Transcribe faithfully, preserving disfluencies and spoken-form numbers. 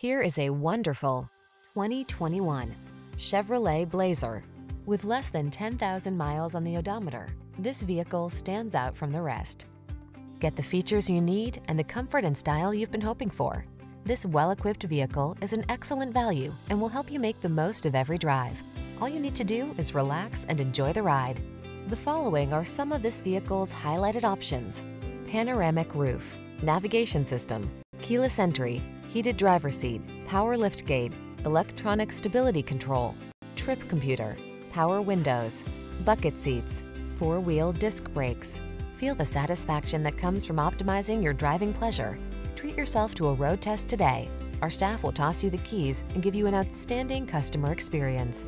Here is a wonderful twenty twenty-one Chevrolet Blazer. With less than ten thousand miles on the odometer, this vehicle stands out from the rest. Get the features you need and the comfort and style you've been hoping for. This well-equipped vehicle is an excellent value and will help you make the most of every drive. All you need to do is relax and enjoy the ride. The following are some of this vehicle's highlighted options: panoramic roof, navigation system, keyless entry, heated driver's seat, power liftgate, electronic stability control, trip computer, power windows, bucket seats, four-wheel disc brakes. Feel the satisfaction that comes from optimizing your driving pleasure. Treat yourself to a road test today. Our staff will toss you the keys and give you an outstanding customer experience.